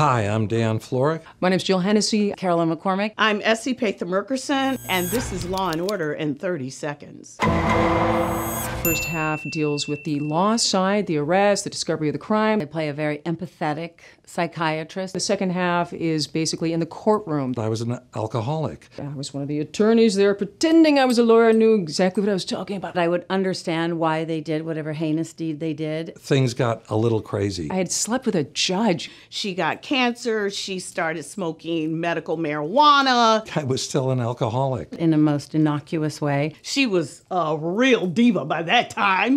Hi, I'm Dan Florek. My name's Jill Hennessy. Carolyn McCormick. I'm S. Epatha Merkerson, and this is Law & Order in 30 Seconds. The first half deals with the law side, the arrest, the discovery of the crime. I play a very empathetic psychiatrist. The second half is basically in the courtroom. I was an alcoholic. I was one of the attorneys there pretending I was a lawyer and knew exactly what I was talking about. I would understand why they did whatever heinous deed they did. Things got a little crazy. I had slept with a judge. She got cancer. She started smoking medical marijuana. I was still an alcoholic. In the most innocuous way. She was a real diva by that time.